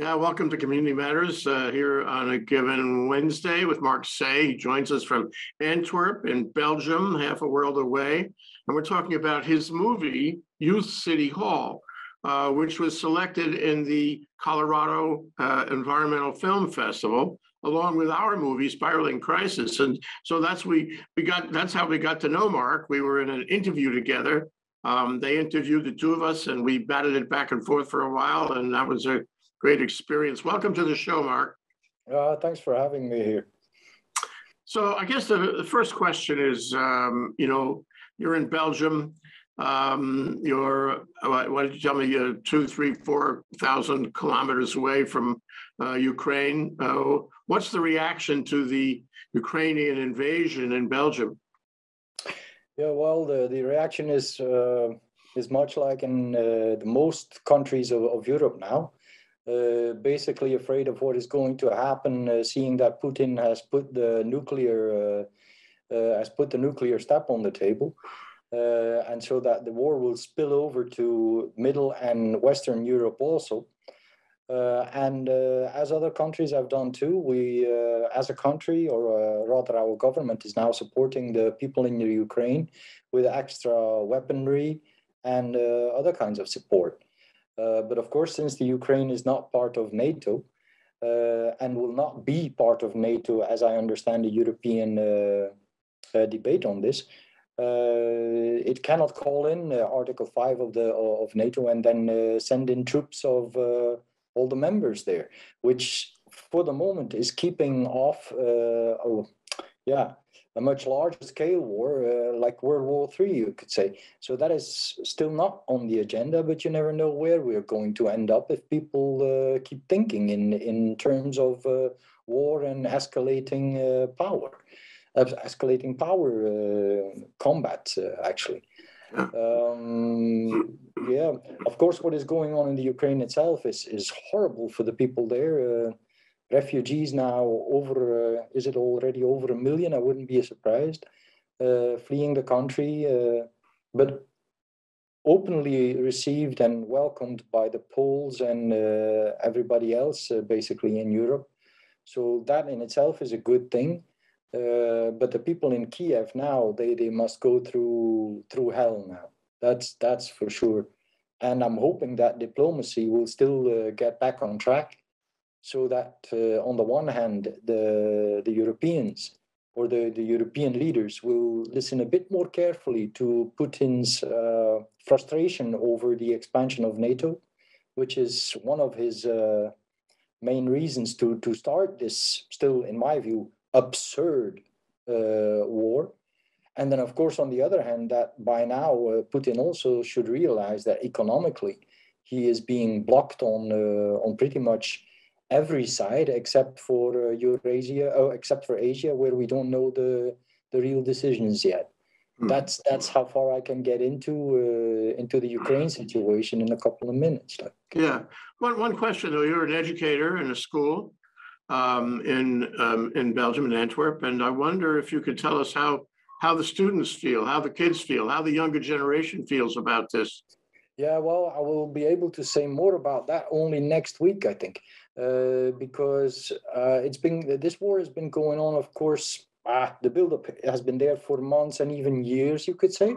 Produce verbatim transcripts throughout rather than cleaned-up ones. Yeah, welcome to Community Matters uh, here on a given Wednesday with Mark Saey. He joins us from Antwerp in Belgium, half a world away. And we're talking about his movie, Youth City Hall, uh, which was selected in the Colorado uh, Environmental Film Festival, along with our movie, Spiraling Crisis. And so that's we we got that's how we got to know Mark. We were in an interview together. Um, they interviewed the two of us and we batted it back and forth for a while. And that was a great experience. Welcome to the show, Mark. Uh, thanks for having me here. So I guess the, the first question is, um, you know, you're in Belgium. Um, you're, what did you tell me, you're two, three, four thousand kilometers away from uh, Ukraine. Uh, what's the reaction to the Ukrainian invasion in Belgium? Yeah, well, the, the reaction is, uh, is much like in uh, the most countries of, of Europe now. Uh, basically afraid of what is going to happen, uh, seeing that Putin has put the nuclear uh, uh, has put the nuclear step on the table, uh, and so that the war will spill over to Middle and Western Europe also, uh, and uh, as other countries have done too. We, uh, as a country, or uh, rather our government, is now supporting the people in the Ukraine with extra weaponry and uh, other kinds of support. Uh, but of course, since the Ukraine is not part of NATO uh, and will not be part of NATO, as I understand the European uh, uh, debate on this, uh, it cannot call in uh, Article five of the of NATO and then uh, send in troops of uh, all the members there, which for the moment is keeping off, uh, oh, yeah, a much larger scale war, uh, like World War Three, you could say. So that is still not on the agenda, but you never know where we're going to end up if people uh, keep thinking in, in terms of uh, war and escalating uh, power, uh, escalating power uh, combat, uh, actually. Um, yeah, of course, what is going on in the Ukraine itself is, is horrible for the people there. Uh, Refugees now over, uh, is it already over a million? I wouldn't be surprised, uh, fleeing the country, uh, but openly received and welcomed by the Poles and uh, everybody else, uh, basically, in Europe. So that in itself is a good thing. Uh, but the people in Kyiv now, they, they must go through through hell now. That's, that's for sure. And I'm hoping that diplomacy will still uh, get back on track, so that uh, on the one hand, the, the Europeans or the, the European leaders will listen a bit more carefully to Putin's uh, frustration over the expansion of NATO, which is one of his uh, main reasons to, to start this, still, in my view, absurd uh, war. And then, of course, on the other hand, that by now, uh, Putin also should realize that economically, he is being blocked on, uh, on pretty much every side except for uh, Eurasia, oh, except for Asia, where we don't know the the real decisions yet. Mm. That's that's how far I can get into uh, into the Ukraine situation in a couple of minutes. Like. Yeah, one one question though. You're an educator in a school um, in um, in Belgium, in Antwerp, and I wonder if you could tell us how how the students feel, how the kids feel, how the younger generation feels about this. Yeah, well, I will be able to say more about that only next week, I think, uh, because uh, it's been this war has been going on. Of course, ah, the buildup has been there for months and even years, you could say.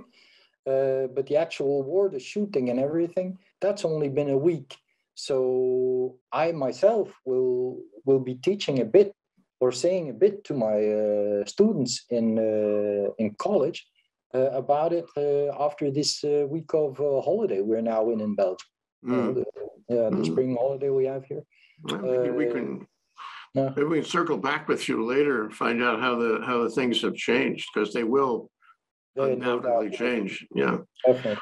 Uh, but the actual war, the shooting and everything, that's only been a week. So I myself will will be teaching a bit or saying a bit to my uh, students in uh, in college. Uh, about it uh, after this uh, week of uh, holiday we're now in in Belgium. Mm. Uh, the, yeah, the mm. spring holiday we have here. Well, maybe, uh, we can, uh, maybe we can circle back with you later and find out how the how the things have changed, because they will they undoubtedly doubt. change. Yeah. Okay.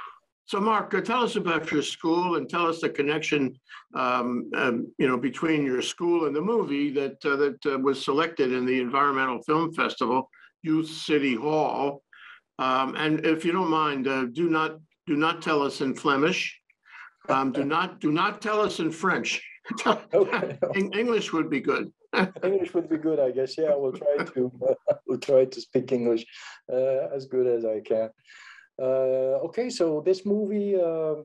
So, Mark, tell us about your school and tell us the connection, um, um, you know, between your school and the movie that uh, that uh, was selected in the Environmental Film Festival, Youth City Hall. Um, and if you don't mind, uh, do not do not tell us in Flemish. Um, do not do not tell us in French. Okay. English would be good. English would be good, I guess. Yeah, we'll try to uh, we'll try to speak English uh, as good as I can. Uh, okay, so this movie uh,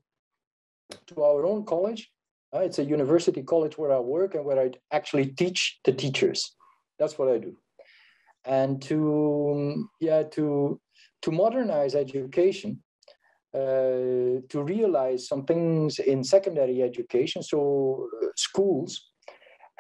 to our own college. Uh, it's a university college where I work and where I actually teach the teachers. That's what I do. And to, yeah, to, to modernize education, uh, to realize some things in secondary education, so schools.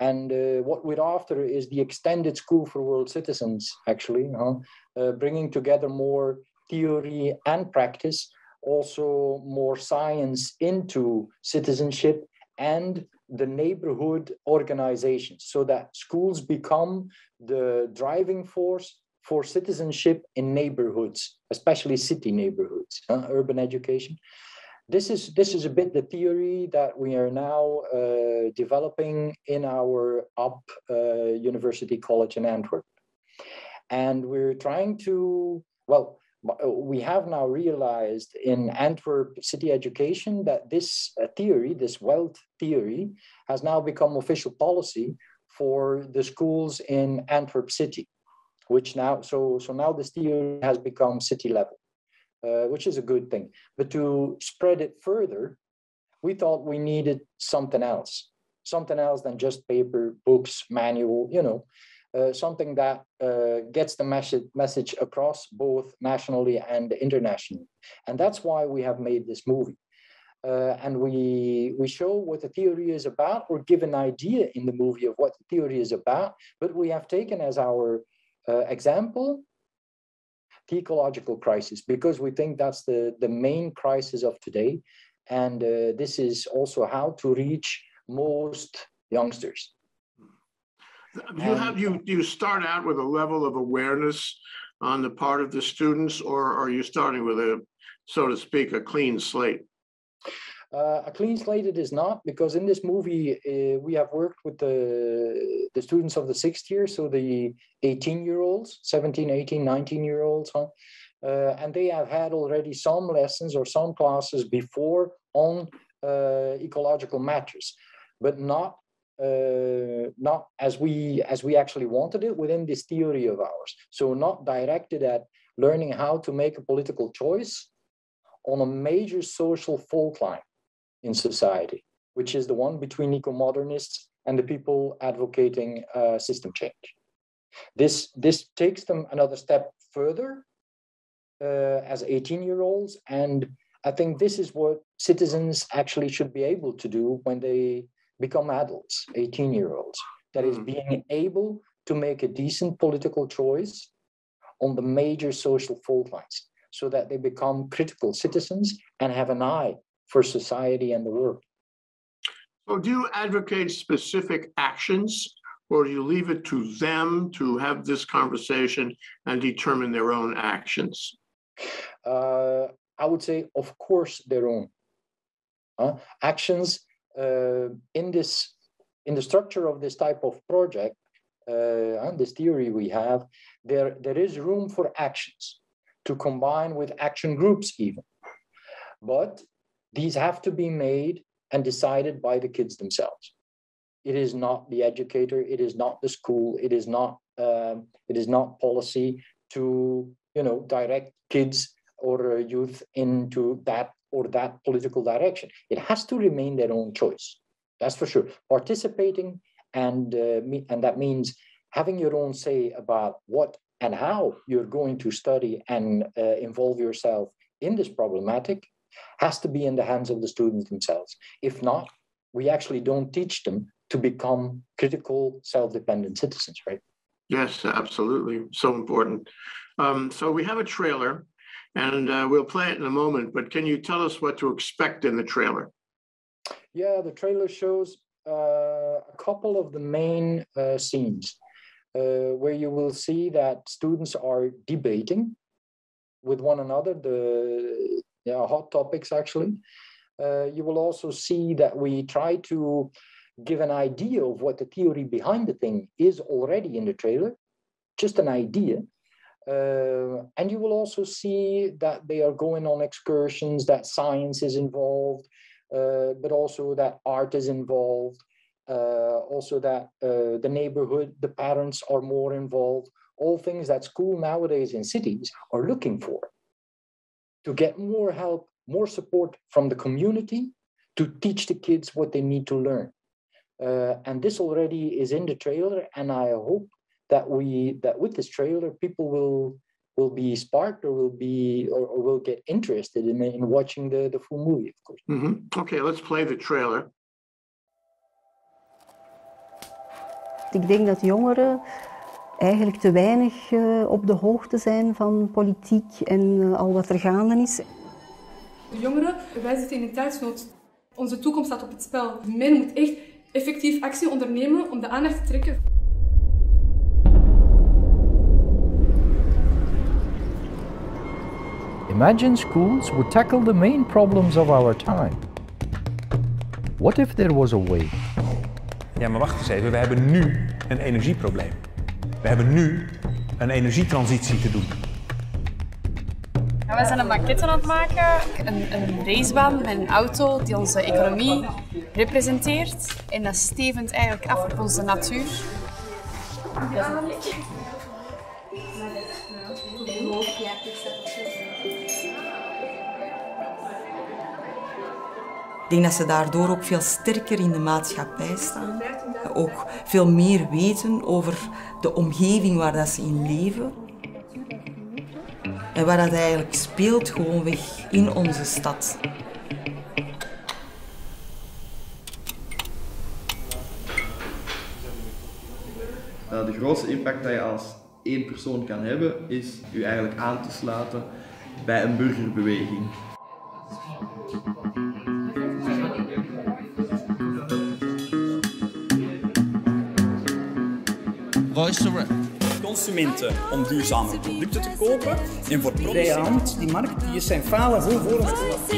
And uh, what we're after is the extended school for world citizens, actually, huh? uh, bringing together more theory and practice, also more science into citizenship and the neighborhood organizations, so that schools become the driving force for citizenship in neighborhoods, especially city neighborhoods, uh, urban education. This is, this is a bit the theory that we are now uh, developing in our U P uh, University College in Antwerp. And we're trying to, well, we have now realized in Antwerp city education that this uh, theory, this WELT theory, has now become official policy for the schools in Antwerp city, which now, so, so now this theory has become city level. Uh, which is a good thing. But to spread it further, we thought we needed something else, something else than just paper, books, manual, you know, uh, something that uh, gets the message, message across both nationally and internationally. And that's why we have made this movie. Uh, and we, we show what the theory is about, or give an idea in the movie of what the theory is about, but we have taken as our uh, example the ecological crisis, because we think that's the, the main crisis of today. And uh, this is also how to reach most youngsters. You, have, you, do you start out with a level of awareness on the part of the students, or are you starting with a, so to speak, a clean slate? Uh, a clean slate it is not, because in this movie, uh, we have worked with the, the students of the sixth year, so the eighteen-year-olds, seventeen, eighteen, nineteen-year-olds, huh? uh, and they have had already some lessons or some classes before on uh, ecological matters, but not uh, not as we as we actually wanted it within this theory of ours. So not directed at learning how to make a political choice on a major social fault line in society, which is the one between eco-modernists and the people advocating uh, system change. This, this takes them another step further uh, as eighteen-year-olds, and I think this is what citizens actually should be able to do when they become adults, eighteen-year-olds. That is, being able to make a decent political choice on the major social fault lines, so that they become critical citizens and have an eye for society and the world. So do you advocate specific actions, or do you leave it to them to have this conversation and determine their own actions? Uh, I would say, of course, their own. Uh, actions uh, in this, in the structure of this type of project, uh, and this theory we have, there, there is room for actions, to combine with action groups even. But these have to be made and decided by the kids themselves. It is not the educator, it is not the school, it is not, um, it is not policy to, you know, direct kids or uh, youth into that or that political direction. It has to remain their own choice, that's for sure. Participating, and, uh, me and that means having your own say about what and how you're going to study and uh, involve yourself in this problematic, has to be in the hands of the students themselves. If not, we actually don't teach them to become critical, self-dependent citizens, right? Yes, absolutely. So important. Um, so we have a trailer, and uh, we'll play it in a moment, but can you tell us what to expect in the trailer? Yeah, the trailer shows uh, a couple of the main uh, scenes. Uh, where you will see that students are debating with one another, the yeah, hot topics actually. Uh, you will also see that we try to give an idea of what the theory behind the thing is already in the trailer, just an idea. Uh, and you will also see that they are going on excursions, that science is involved, uh, but also that art is involved. Uh, also that uh, the neighborhood, the parents are more involved, all things that school nowadays in cities are looking for, to get more help, more support from the community to teach the kids what they need to learn. Uh, and this already is in the trailer, and I hope that we that with this trailer, people will will be sparked or will be or, or will get interested in, in watching the, the full movie, of course. Mm-hmm. Okay, let's play the trailer. Ik denk dat jongeren eigenlijk te weinig uh, op de hoogte zijn van politiek en uh, al wat er gaande is. De jongeren, wij zitten in een tijdsnood. Onze toekomst staat op het spel. Men moet echt effectief actie ondernemen om de aandacht te trekken. Imagine schools would tackle the main problems of our time. What if there was a way? Ja, maar wacht eens even. We hebben nu een energieprobleem. We hebben nu een energietransitie te doen. Ja, wij zijn een maquette aan het maken, een, een racebaan met een auto die onze economie representeert. En dat stevend eigenlijk af op onze natuur. Ja. Ik denk dat ze daardoor ook veel sterker in de maatschappij staan. Ook veel meer weten over de omgeving waar dat ze in leven. En waar dat eigenlijk speelt gewoonweg in onze stad. De grootste impact dat je als één persoon kan hebben, is je eigenlijk aan te sluiten bij een burgerbeweging. Luisteren. Consumenten om duurzame producten te kopen en voor producenten. Die markt die is zijn falen voor voor ons.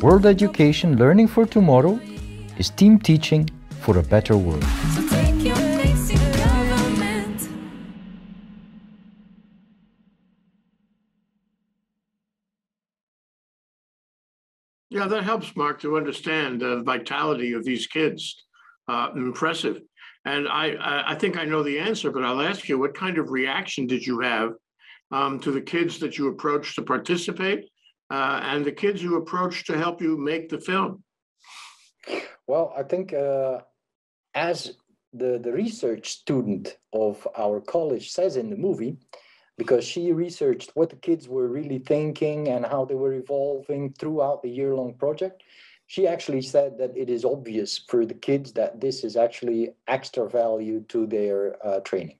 World Education Learning for Tomorrow is team teaching for a better world. Yeah, that helps, Mark, to understand the vitality of these kids. Uh, impressive. And I, I think I know the answer, but I'll ask you, what kind of reaction did you have um, to the kids that you approached to participate uh, and the kids you approached to help you make the film? Well, I think uh, as the, the research student of our college says in the movie, because she researched what the kids were really thinking and how they were evolving throughout the year-long project. She actually said that it is obvious for the kids that this is actually extra value to their uh, training,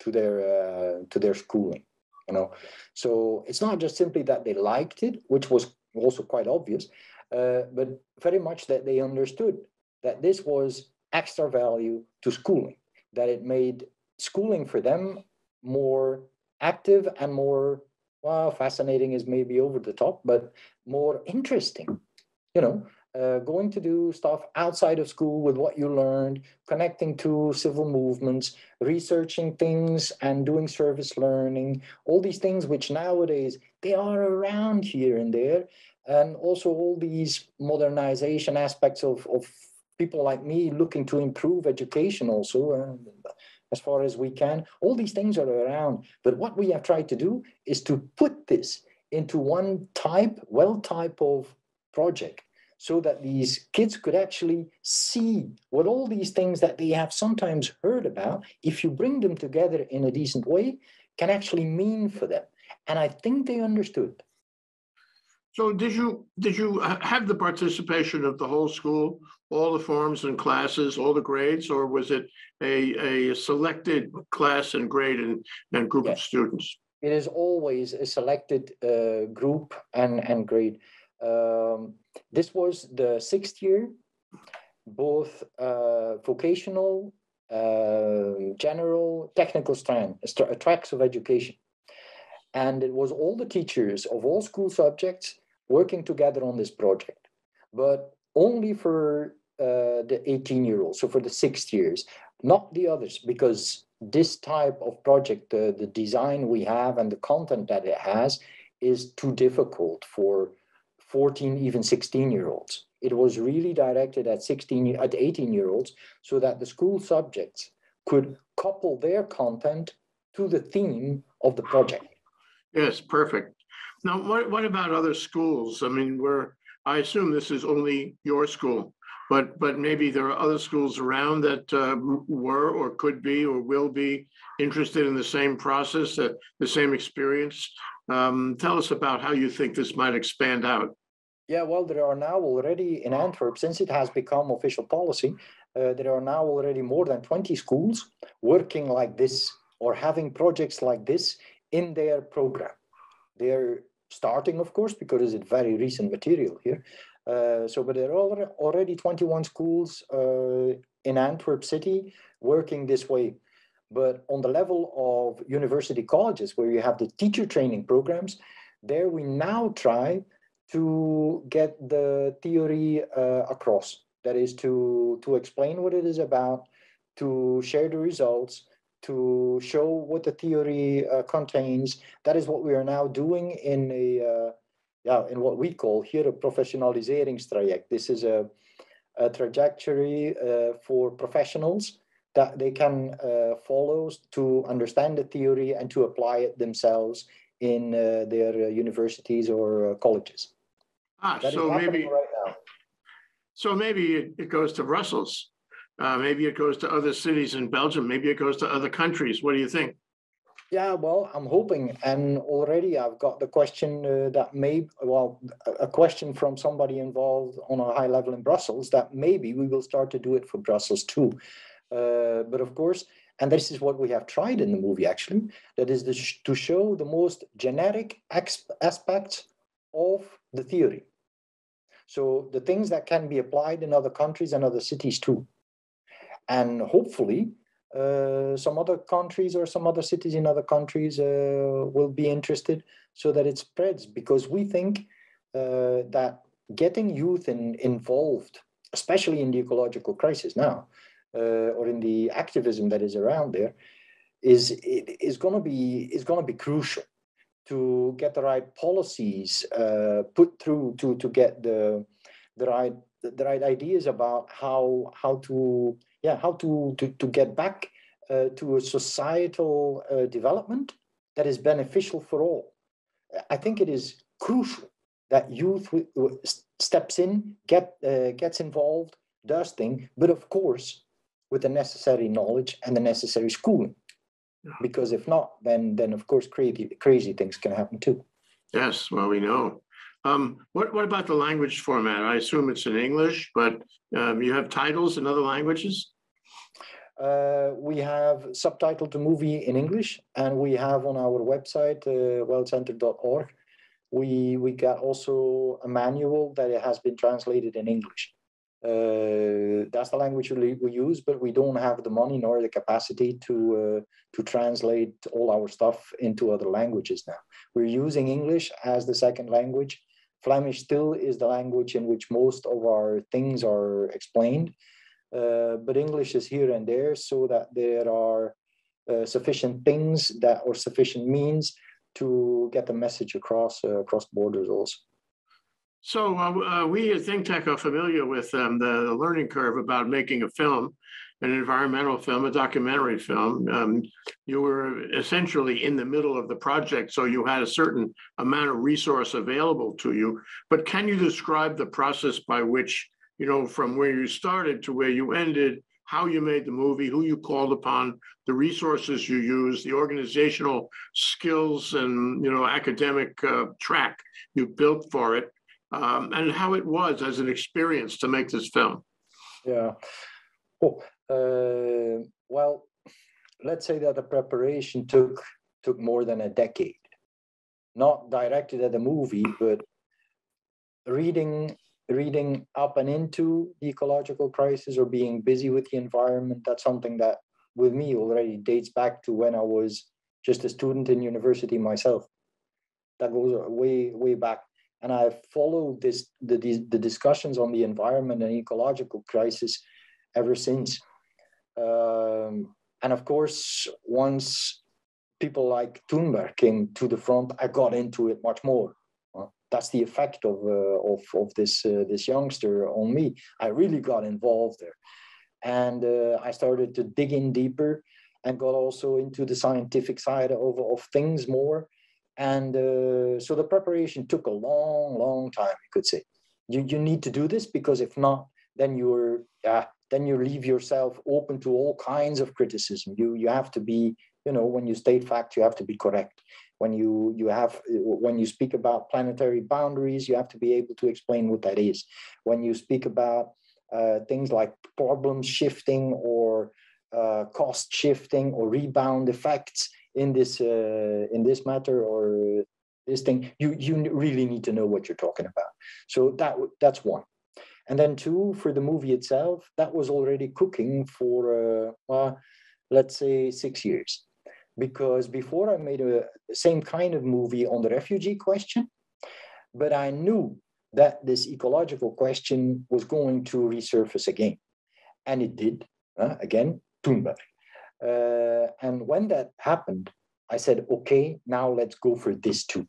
to their uh, to their schooling. You know, so it's not just simply that they liked it, which was also quite obvious, uh, but very much that they understood that this was extra value to schooling, that it made schooling for them more active and more, well, fascinating is maybe over the top, but more interesting, you know, uh, going to do stuff outside of school with what you learned, connecting to civil movements, researching things and doing service learning, all these things which nowadays, they are around here and there. And also all these modernization aspects of, of people like me looking to improve education also. And, as far as we can. All these things are around. But what we have tried to do is to put this into one type, well type of project so that these kids could actually see what all these things that they have sometimes heard about, if you bring them together in a decent way, can actually mean for them. And I think they understood. So did you, did you have the participation of the whole school, all the forms and classes, all the grades, or was it a, a selected class and grade and, and group yes. of students? It is always a selected uh, group and, and grade. Um, this was the sixth year, both uh, vocational, uh, general, technical strand, st- tracks of education. And it was all the teachers of all school subjects working together on this project, but only for uh, the eighteen-year-olds, so for the sixth years, not the others, because this type of project, uh, the design we have and the content that it has is too difficult for fourteen, even sixteen-year-olds. It was really directed at sixteen, at eighteen year olds so that the school subjects could couple their content to the theme of the project. Yes, perfect. Now, what, what about other schools? I mean, we're, I assume this is only your school, but but maybe there are other schools around that uh, were or could be or will be interested in the same process, uh, the same experience. Um, tell us about how you think this might expand out. Yeah, well, there are now already in Antwerp, since it has become official policy, uh, there are now already more than twenty schools working like this or having projects like this in their program. They're starting, of course, because it's very recent material here. Uh, so, but there are already twenty-one schools uh, in Antwerp City working this way. But on the level of university colleges, where you have the teacher training programs, there we now try to get the theory uh, across. That is to, to explain what it is about, to share the results, to show what the theory uh, contains. That is what we are now doing in a, uh, yeah, in what we call here a professionaliseringstraject. This is a, a trajectory uh, for professionals that they can uh, follow to understand the theory and to apply it themselves in uh, their uh, universities or uh, colleges. Ah, that so maybe right now. So maybe it, it goes to Brussels. Uh, maybe it goes to other cities in Belgium. Maybe it goes to other countries. What do you think? Yeah, well, I'm hoping, and already I've got the question uh, that may, well, a question from somebody involved on a high level in Brussels that maybe we will start to do it for Brussels too. Uh, but of course, and this is what we have tried in the movie, actually, that is the sh to show the most generic aspects of the theory. So the things that can be applied in other countries and other cities too. And hopefully uh, some other countries or some other cities in other countries uh, will be interested so that it spreads, because we think uh, that getting youth in, involved, especially in the ecological crisis now, Uh, or in the activism that is around there, is it is going to be is going to be crucial to get the right policies uh, put through to to get the the right the right ideas about how how to yeah how to to, to get back uh, to a societal uh, development that is beneficial for all. I think it is crucial that youth steps in, get uh, gets involved, does things, but of course, with the necessary knowledge and the necessary schooling. Because if not, then, then of course, crazy, crazy things can happen too. Yes, well, we know. Um, what, what about the language format? I assume it's in English, but um, you have titles in other languages? Uh, we have subtitled the movie in English, and we have on our website, uh, welt center dot org, we, we got also a manual that has been translated in English. Uh, that's the language we, we use, but we don't have the money nor the capacity to uh, to translate all our stuff into other languages now. We're using English as the second language. Flemish still is the language in which most of our things are explained, uh, but English is here and there so that there are uh, sufficient things that or sufficient means to get the message across uh, across borders also. So uh, we at ThinkTech are familiar with um, the, the learning curve about making a film, an environmental film, a documentary film. Um, you were essentially in the middle of the project, so you had a certain amount of resource available to you. But can you describe the process by which, you know, from where you started to where you ended, how you made the movie, who you called upon, the resources you used, the organizational skills and, you know, academic uh, track you built for it? Um, and how it was as an experience to make this film. Yeah. Oh, uh, well, let's say that the preparation took took more than a decade. Not directed at the movie, but reading reading up and into the ecological crisis or being busy with the environment. That's something that, with me, already dates back to when I was just a student in university myself. That goes way way back. And I followed this, the, the discussions on the environment and ecological crisis ever since. Um, and of course, once people like Thunberg came to the front, I got into it much more. that's the effect of uh, of, of this uh, this youngster on me. I really got involved there, and uh, I started to dig in deeper and got also into the scientific side of, of things more. And uh, so the preparation took a long, long time, you could say. You, you need to do this, because if not, then you're uh, then you leave yourself open to all kinds of criticism. You you have to be, you know, when you state facts, you have to be correct. When you you have when you speak about planetary boundaries, you have to be able to explain what that is. When you speak about uh, things like problem shifting or uh, cost shifting or rebound effects in this uh, in this matter or this thing, you you really need to know what you're talking about. So that that's one. And then two, for the movie itself, that was already cooking for, uh, well, let's say, six years. Because before I made a same kind of movie on the refugee question, but I knew that this ecological question was going to resurface again. And it did, uh, again, Thunberg. Uh, and when that happened, I said, okay, now let's go for this too.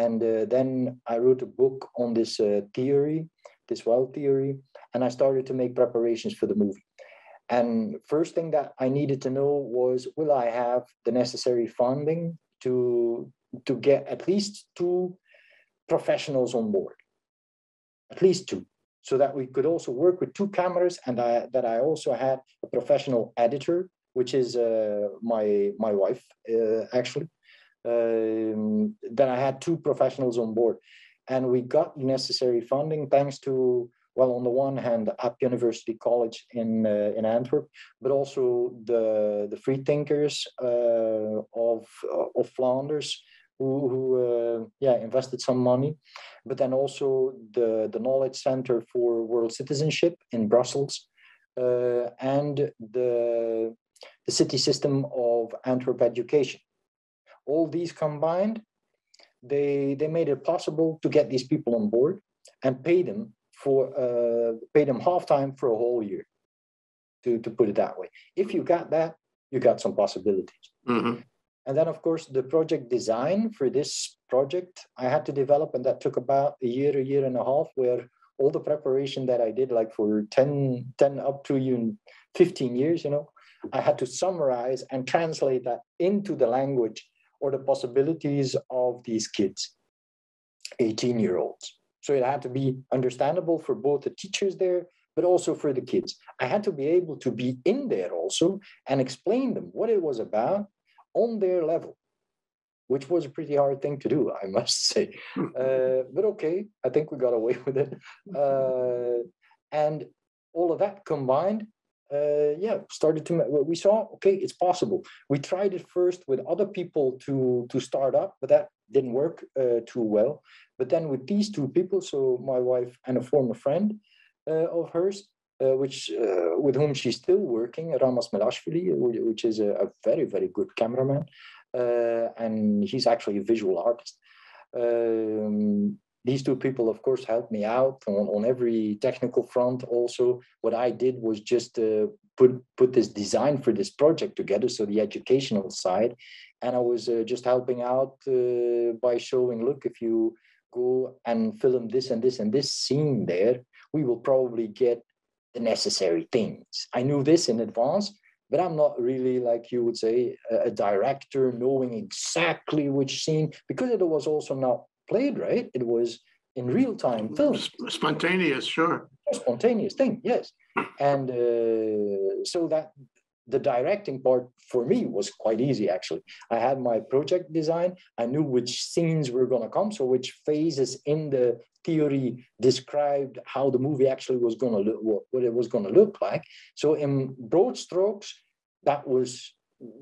And uh, then I wrote a book on this uh, theory, this W E L T theory, and I started to make preparations for the movie. And first thing that I needed to know was, will I have the necessary funding to, to get at least two professionals on board, at least two, so that we could also work with two cameras, and I, that I also had a professional editor, which is uh, my, my wife, uh, actually, um, that I had two professionals on board. And we got necessary funding thanks to, well, on the one hand, App University College in uh, in Antwerp, but also the the free thinkers uh, of of Flanders, who, who uh, yeah invested some money, but then also the the Knowledge Center for World Citizenship in Brussels, uh, and the the city system of Antwerp Education. All these combined, They, they made it possible to get these people on board and pay them for uh, pay them half time for a whole year, to, to put it that way. If you got that, you got some possibilities. Mm-hmm. And then, of course, the project design for this project, I had to develop, and that took about a year, a year and a half, where all the preparation that I did, like for ten, ten up to even fifteen years, you know, I had to summarize and translate that into the language or the possibilities of these kids, eighteen year olds. So it had to be understandable for both the teachers there, but also for the kids. I had to be able to be in there also and explain them what it was about on their level, which was a pretty hard thing to do, I must say. Uh, but okay, I think we got away with it. Uh, and all of that combined, Uh, yeah, started to, we saw, okay, it's possible. We tried it first with other people to, to start up, but that didn't work uh, too well. But then with these two people, so my wife and a former friend uh, of hers, uh, which uh, with whom she's still working, Ramas Melashvili, which is a, a very, very good cameraman. Uh, and he's actually a visual artist. Um, These two people, of course, helped me out on, on every technical front. Also, what I did was just uh, put put this design for this project together, so the educational side, and I was uh, just helping out uh, by showing, look, if you go and film this and this and this scene there, we will probably get the necessary things. I knew this in advance, but I'm not really, like you would say, a, a director knowing exactly which scene, because it was also not played, right? It was in real-time film. Spontaneous, sure. A spontaneous thing, yes. And uh, so that the directing part for me was quite easy, actually. I had my project design. I knew which scenes were going to come, so which phases in the theory described how the movie actually was going to look, what, what it was going to look like. So in broad strokes, that was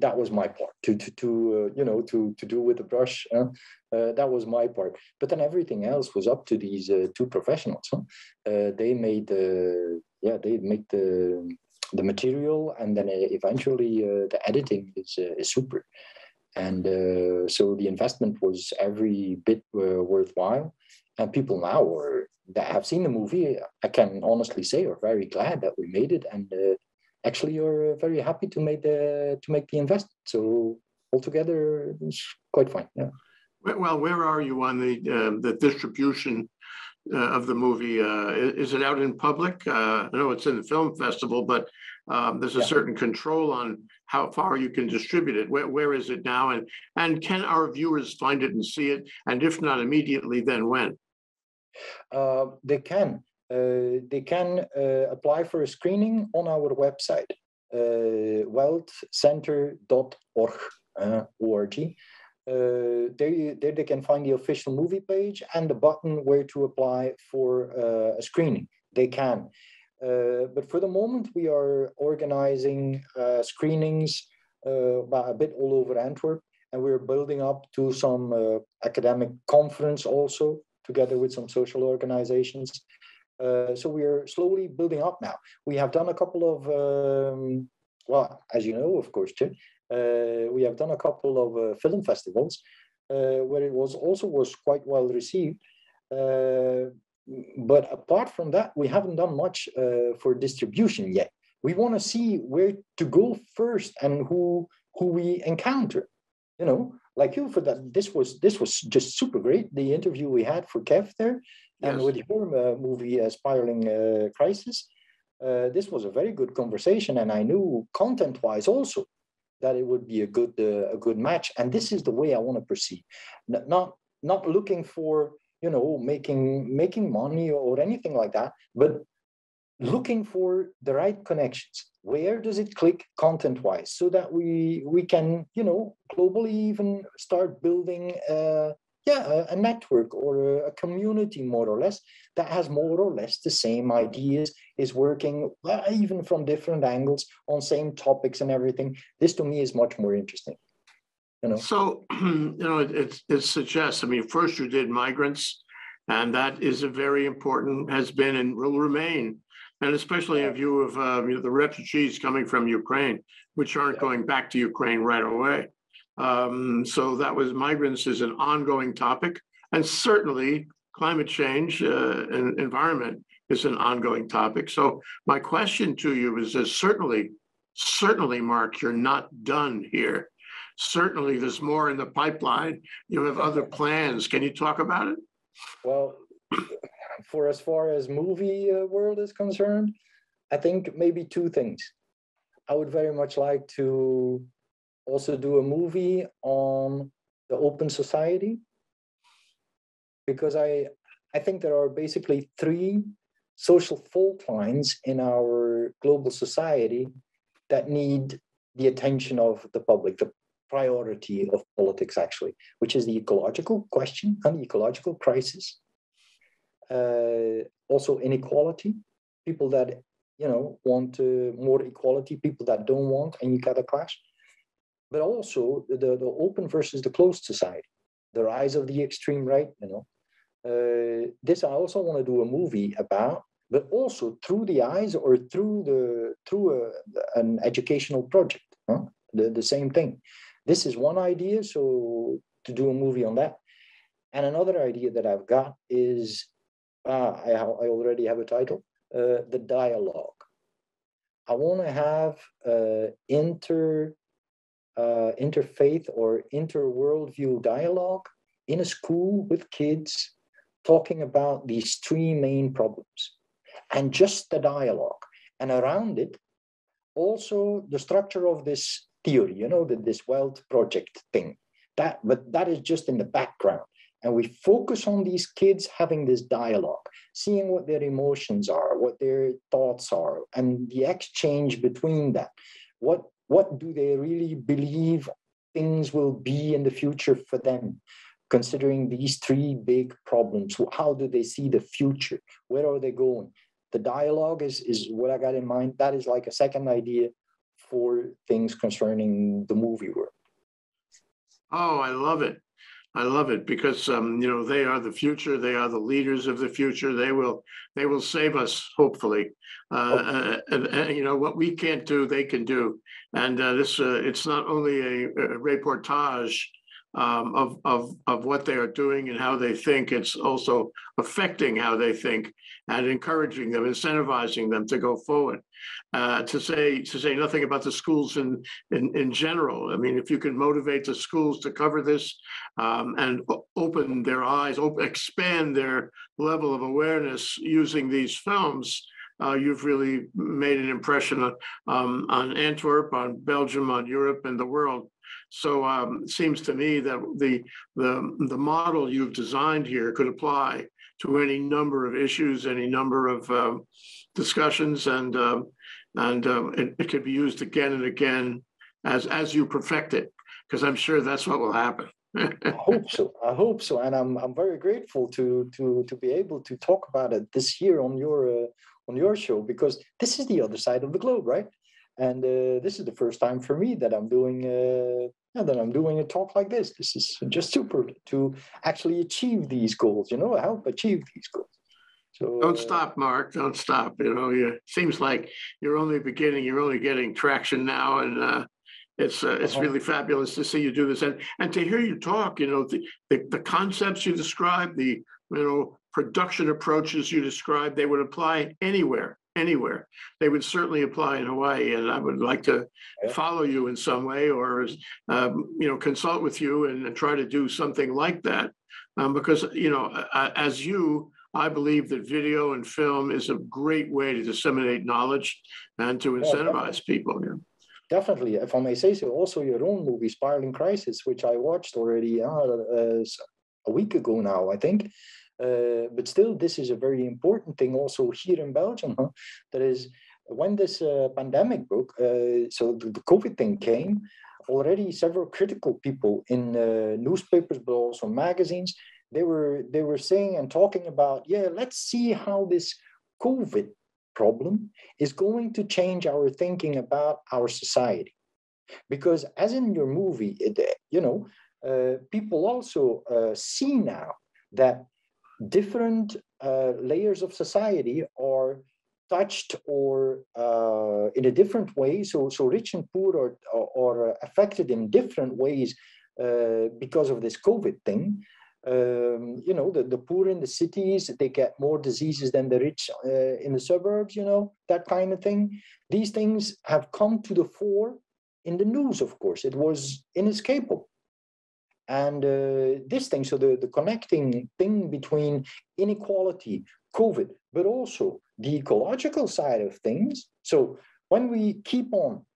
that was my part to to, to uh, you know to to do with the brush. Huh? Uh, that was my part, but then everything else was up to these uh, two professionals. Huh? Uh, they made the uh, yeah they make the the material, and then eventually uh, the editing is uh, is super, and uh, so the investment was every bit uh, worthwhile, and people now are, that have seen the movie, I can honestly say, are very glad that we made it, and. Uh, Actually, you're very happy to make the to make the investment. So altogether, it's quite fine. Yeah. Well, where are you on the uh, the distribution uh, of the movie? Uh, is it out in public? Uh, I know it's in the film festival, but um, there's a yeah. certain control on how far you can distribute it. Where, where is it now? And, and can our viewers find it and see it? And if not immediately, then when? Uh, they can. Uh, they can uh, apply for a screening on our website, uh, welt center dot org. Uh, org. Uh, there, you, there they can find the official movie page and the button where to apply for uh, a screening. They can. Uh, but for the moment, we are organizing uh, screenings uh, a bit all over Antwerp, and we're building up to some uh, academic conference also, together with some social organizations. Uh, so we're slowly building up now. We have done a couple of, um, well, as you know, of course, Jim, Uh, we have done a couple of uh, film festivals uh, where it was also was quite well received. Uh, but apart from that, we haven't done much uh, for distribution yet. We want to see where to go first and who who we encounter. You know, like you for that. This was this was just super great. The interview we had for Kev there, yes. and with your uh, movie uh, Spiraling uh, Crisis. Uh, this was a very good conversation, and I knew content-wise also that it would be a good uh, a good match, and this is the way I want to proceed. Not, not not looking for you know making making money or anything like that, but looking for the right connections. Where does it click content-wise, so that we we can you know globally even start building uh, yeah a, a network or a, a community more or less that has more or less the same ideas, is working uh, even from different angles on same topics and everything. This to me is much more interesting. You know? So, you know, it, it, it suggests, I mean, first you did migrants, and that is a very important, has been and will remain, and especially yeah. in view of uh, you know, the refugees coming from Ukraine, which aren't yeah. going back to Ukraine right away. Um, so that was, migrants is an ongoing topic, and certainly climate change uh, and environment is an ongoing topic. So my question to you is this, certainly, certainly, Mark, you're not done here. Certainly there's more in the pipeline. You have other plans. Can you talk about it? Well, for as far as movie uh, world is concerned, I think maybe two things. I would very much like to also do a movie on the open society, because I, I think there are basically three social fault lines in our global society that need the attention of the public, the priority of politics actually, which is the ecological question and the ecological crisis. Uh, also inequality, people that, you know, want uh, more equality, people that don't want, and you got a clash. But also the, the open versus the closed society, the rise of the extreme right, you know. Uh, this I also want to do a movie about, but also through the eyes or through the through a, an educational project, huh? the, the same thing. This is one idea, so to do a movie on that. And another idea that I've got is, ah, I, I already have a title, uh, The Dialogue. I want to have uh, inter, uh, interfaith or inter-worldview dialogue in a school with kids, talking about these three main problems, and just the dialogue, and around it also the structure of this theory, you know, that this WELT project thing, that but that is just in the background, and we focus on these kids having this dialogue, seeing what their emotions are, what their thoughts are, and the exchange between that. What what do they really believe things will be in the future for them? Considering these three big problems, how do they see the future? Where are they going? The dialogue is, is what I got in mind. That is like a second idea for things concerning the movie world. Oh, I love it. I love it, because um, you know, they are the future. They are the leaders of the future. They will, they will save us, hopefully. Uh, okay. and, and, you know, what we can't do, they can do. And uh, this, uh, it's not only a, a reportage um, of, of, of what they are doing and how they think. It's also affecting how they think and encouraging them, incentivizing them to go forward. Uh, to say to say nothing about the schools in, in, in general. I mean, if you can motivate the schools to cover this um, and open their eyes, open, expand their level of awareness using these films, Uh, you've really made an impression on, um, on Antwerp, on Belgium, on Europe, and the world. So um, it seems to me that the, the, the model you've designed here could apply to any number of issues, any number of uh, discussions, and, uh, and uh, it, it could be used again and again as, as you perfect it, because I'm sure that's what will happen. I hope so. I hope so, and I'm I'm very grateful to to to be able to talk about it this year on your uh, on your show, because this is the other side of the globe, right? And uh, this is the first time for me that I'm doing uh, yeah, that I'm doing a talk like this. This is just super to actually achieve these goals. You know, help achieve these goals. So don't stop, Mark. Don't stop. You know, you, it seems like you're only beginning. You're only getting traction now, and. Uh, It's uh, it's really fabulous to see you do this, and and to hear you talk. You know the, the the concepts you describe, the you know production approaches you describe, they would apply anywhere, anywhere. They would certainly apply in Hawaii, and I would like to follow you in some way, or um, you know consult with you and, and try to do something like that, um, because you know I, as you. I believe that video and film is a great way to disseminate knowledge and to incentivize people. Yeah. Definitely, if I may say so, also your own movie, Spiraling Crisis, which I watched already uh, uh, a week ago now, I think. Uh, but still, this is a very important thing also here in Belgium. Huh? That is, when this uh, pandemic broke, uh, so the, the COVID thing came, already several critical people in uh, newspapers, but also magazines, they were, they were saying and talking about, yeah, let's see how this COVID problem is going to change our thinking about our society, because as in your movie, it, you know, uh, people also uh, see now that different uh, layers of society are touched or uh, in a different way. So, so rich and poor are, are, are affected in different ways uh, because of this COVID thing. Um, you know, the, the poor in the cities, they get more diseases than the rich uh, in the suburbs, you know, that kind of thing. These things have come to the fore in the news, of course. It was inescapable. And uh, this thing, so the, the connecting thing between inequality, COVID, but also the ecological side of things. So when we keep on,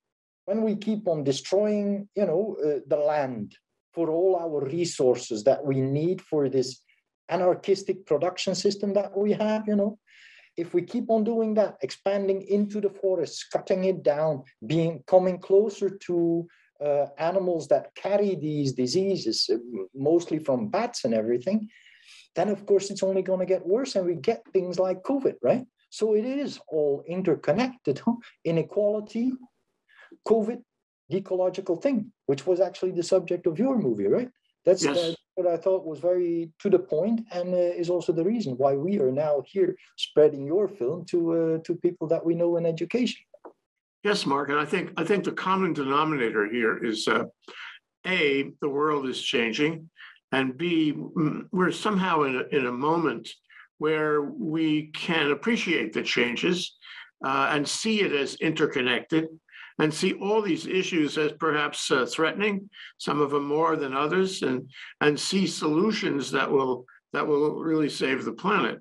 when we keep on destroying, you know, uh, the land, for all our resources that we need for this anarchistic production system that we have, you know, if we keep on doing that, expanding into the forests, cutting it down, being coming closer to uh, animals that carry these diseases, mostly from bats and everything, then of course it's only going to get worse, and we get things like COVID, right? So it is all interconnected, huh? Inequality, COVID, the ecological thing, which was actually the subject of your movie, right? That's yes. uh, what I thought was very to the point, and uh, is also the reason why we are now here spreading your film to uh, to people that we know in education. Yes, Mark, and I think I think the common denominator here is uh, A, the world is changing, and B, we're somehow in a, in a moment where we can appreciate the changes uh, and see it as interconnected. And see all these issues as perhaps uh, threatening, some of them more than others, and and see solutions that will that will really save the planet.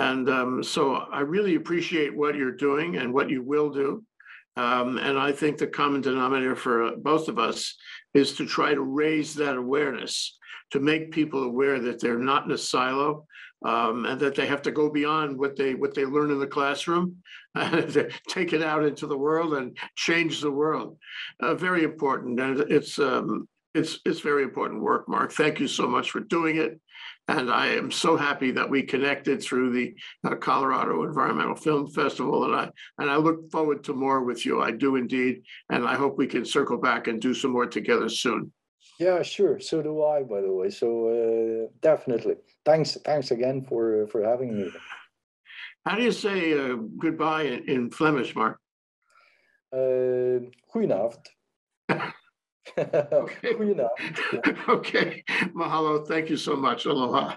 And um, so I really appreciate what you're doing and what you will do. Um, and I think the common denominator for uh, both of us is to try to raise that awareness, to make people aware that they're not in a silo, um, and that they have to go beyond what they what they learn in the classroom, and take it out into the world and change the world. Uh, very important, and it's um, it's it's very important work, Mark. Thank you so much for doing it, and I am so happy that we connected through the uh, Colorado Environmental Film Festival, and I and I look forward to more with you. I do indeed, and I hope we can circle back and do some more together soon. Yeah, sure. So do I, by the way. So uh, definitely. Thanks. Thanks again for for having me. How do you say uh, goodbye in, in Flemish, Mark? Uh, goedenavond. Okay. You know. Okay. Mahalo. Thank you so much. Aloha.